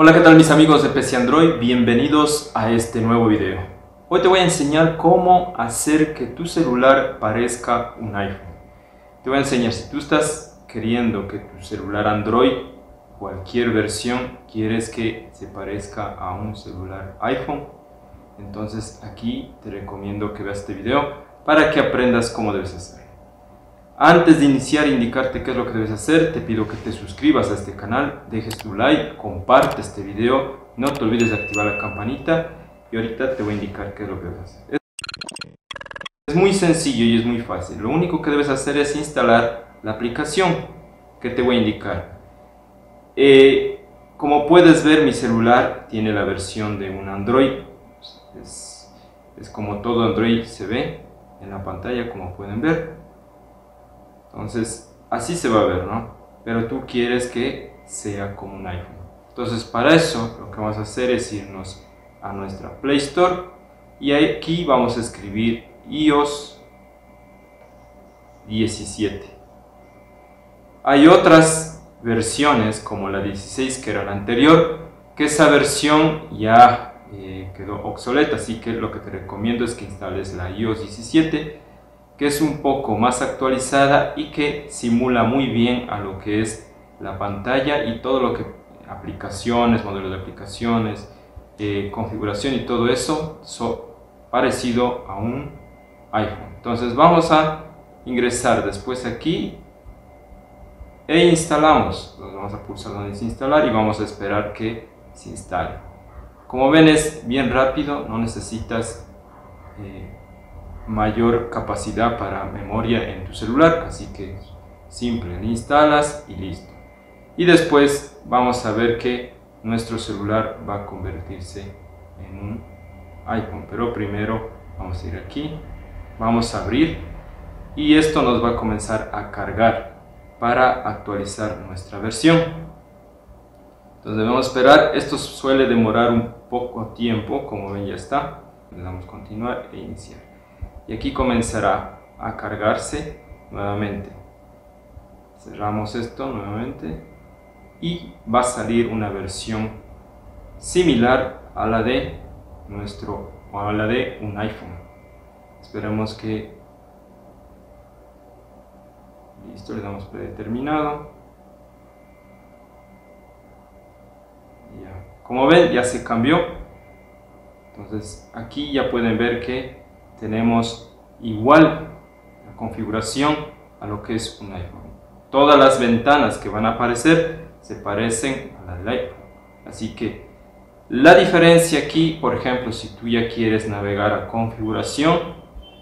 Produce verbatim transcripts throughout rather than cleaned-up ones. Hola, ¿qué tal mis amigos de P C Android? Bienvenidos a este nuevo video. Hoy te voy a enseñar cómo hacer que tu celular parezca un iPhone. Te voy a enseñar si tú estás queriendo que tu celular Android, cualquier versión, quieres que se parezca a un celular iPhone. Entonces aquí te recomiendo que veas este video para que aprendas cómo debes hacer. Antes de iniciar e indicarte qué es lo que debes hacer, te pido que te suscribas a este canal, dejes tu like, comparte este video, no te olvides de activar la campanita y ahorita te voy a indicar qué es lo que debes hacer. Es muy sencillo y es muy fácil. Lo único que debes hacer es instalar la aplicación que te voy a indicar. Eh, como puedes ver, mi celular tiene la versión de un Android. Es, es como todo Android se ve en la pantalla, como pueden ver. Entonces, así se va a ver, ¿no? Pero tú quieres que sea como un iPhone. Entonces, para eso, lo que vamos a hacer es irnos a nuestra Play Store. Y aquí vamos a escribir i O S diecisiete. Hay otras versiones, como la dieciséis, que era la anterior, que esa versión ya eh, quedó obsoleta. Así que lo que te recomiendo es que instales la i O S diecisiete. Que es un poco más actualizada y que simula muy bien a lo que es la pantalla y todo lo que aplicaciones, modelos de aplicaciones, eh, configuración y todo eso son parecido a un iPhone. Entonces vamos a ingresar después aquí e instalamos. Entonces vamos a pulsar donde dice instalar y vamos a esperar que se instale. Como ven, es bien rápido, no necesitas eh, mayor capacidad para memoria en tu celular, así que simple, le instalas y listo. Y después vamos a ver que nuestro celular va a convertirse en un iPhone, pero primero vamos a ir aquí, vamos a abrir y esto nos va a comenzar a cargar para actualizar nuestra versión. Entonces debemos esperar, esto suele demorar un poco tiempo, como ven ya está, le damos continuar e iniciar. Y aquí comenzará a cargarse nuevamente. Cerramos esto nuevamente y va a salir una versión similar a la de nuestro o a la de un iPhone. Esperemos que listo, le damos predeterminado. Ya. Como ven, ya se cambió. Entonces, aquí ya pueden ver que tenemos igual la configuración a lo que es un iPhone. Todas las ventanas que van a aparecer se parecen a las del iPhone. Así que la diferencia aquí, por ejemplo, si tú ya quieres navegar a configuración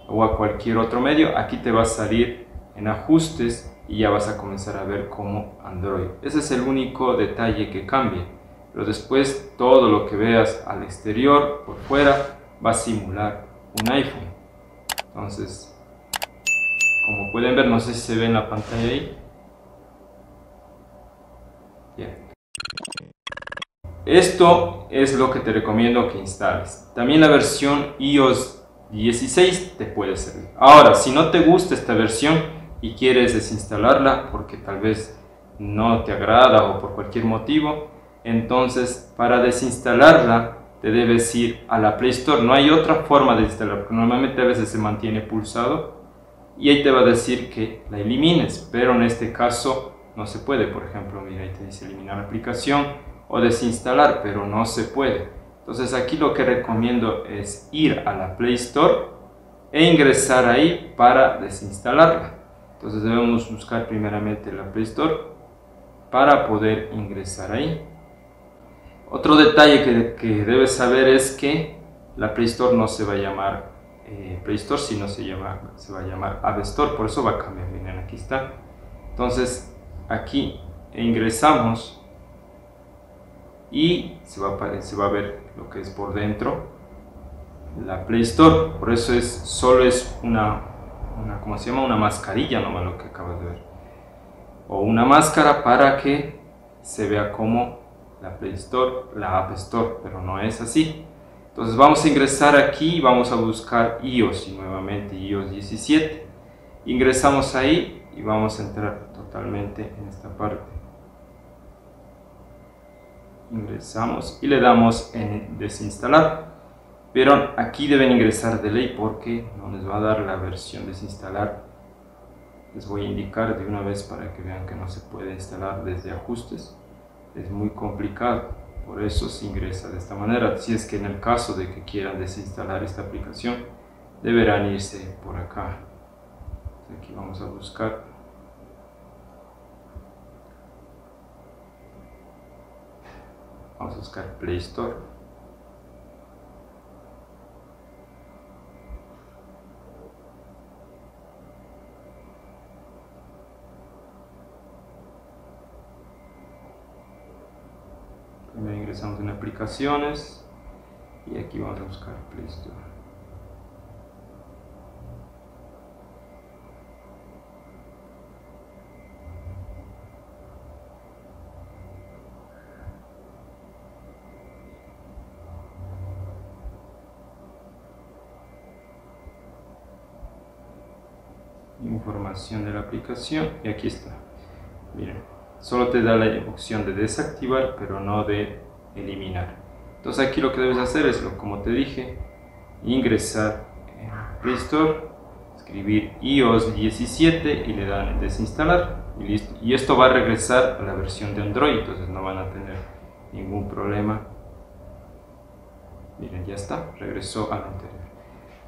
o a cualquier otro medio, aquí te va a salir en ajustes y ya vas a comenzar a ver como Android. Ese es el único detalle que cambia. Pero después todo lo que veas al exterior, por fuera, va a simular un iPhone. Entonces, como pueden ver, no sé si se ve en la pantalla ahí. Bien. Esto es lo que te recomiendo que instales. También la versión i O S dieciséis te puede servir. Ahora, si no te gusta esta versión y quieres desinstalarla porque tal vez no te agrada o por cualquier motivo, entonces para desinstalarla te debes ir a la Play Store. No hay otra forma de instalar, porque normalmente a veces se mantiene pulsado y ahí te va a decir que la elimines, pero en este caso no se puede. Por ejemplo, mira, ahí te dice eliminar la aplicación o desinstalar, pero no se puede. Entonces aquí lo que recomiendo es ir a la Play Store e ingresar ahí para desinstalarla. Entonces debemos buscar primeramente la Play Store para poder ingresar ahí. Otro detalle que, que debes saber es que la Play Store no se va a llamar eh, Play Store, sino se, llama, se va a llamar App Store, por eso va a cambiar. Miren, aquí está. Entonces aquí ingresamos y se va a, se va a ver lo que es por dentro la Play Store. Por eso es solo es una, una ¿cómo se llama? Una mascarilla nomás lo que acabas de ver, o una máscara para que se vea como la Play Store, la App Store, pero no es así. Entonces vamos a ingresar aquí y vamos a buscar i O S y nuevamente i O S diecisiete. Ingresamos ahí y vamos a entrar totalmente en esta parte. ingresamos y le damos en desinstalar, pero aquí deben ingresar de ley porque no les va a dar la versión desinstalar. Les voy a indicar de una vez para que vean que no se puede instalar desde ajustes, es muy complicado, por eso se ingresa de esta manera. Si es que en el caso de que quieran desinstalar esta aplicación, deberán irse por acá. Aquí vamos a buscar vamos a buscar Play Store, primero ingresamos en aplicaciones y aquí vamos a buscar Play Store. Información de la aplicación y aquí está. Miren, solo te da la opción de desactivar pero no de eliminar. Entonces aquí lo que debes hacer es, lo como te dije, ingresar en Play Store, escribir i o s diecisiete y le dan en desinstalar y listo. Y esto va a regresar a la versión de Android, entonces no van a tener ningún problema. Miren, ya está, regresó al anterior.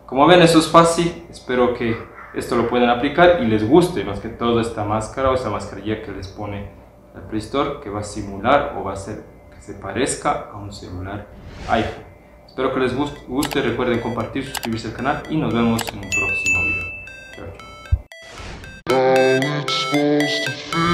Como ven, eso es fácil. Espero que esto lo pueden aplicar y les guste más que todo esta máscara o esta mascarilla que les pone el Play Store, que va a simular o va a hacer que se parezca a un celular iPhone. Espero que les guste, recuerden compartir, suscribirse al canal y nos vemos en un próximo video. Chao, chao.